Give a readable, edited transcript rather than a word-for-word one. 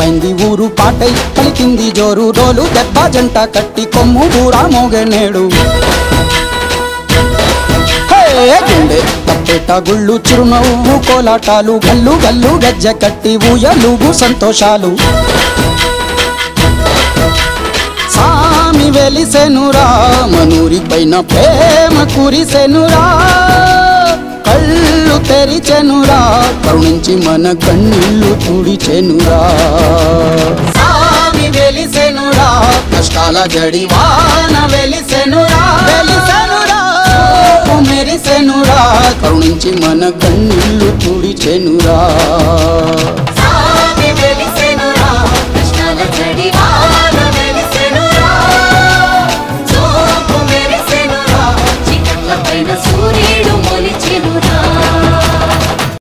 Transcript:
పైంది ఊరు పాటై పలికింది జోరు డోలు దెబ్బ జంట కట్టి కొమ్ము బూరా మోగనేడు గుండె తప్పేట గుళ్ళు చిరునవ్వు కోలాటాలు గల్లు గల్లు గజ్జ కట్టి ఊయలుగు సంతోషాలు సామి వెలిసెనురా మనూరి పైన ప్రేమ కురిసెనురా కళ్ళు తెరిచెనురా కరుణించి మన కన్నులు తుడిచెనురా సామి వెలిసెనురా కష్టాల జడివాన వెలిసెనురా వెలిసెనురా మెరిసెనురా కరుణించి మన కన్నులు తుడిచెనురా.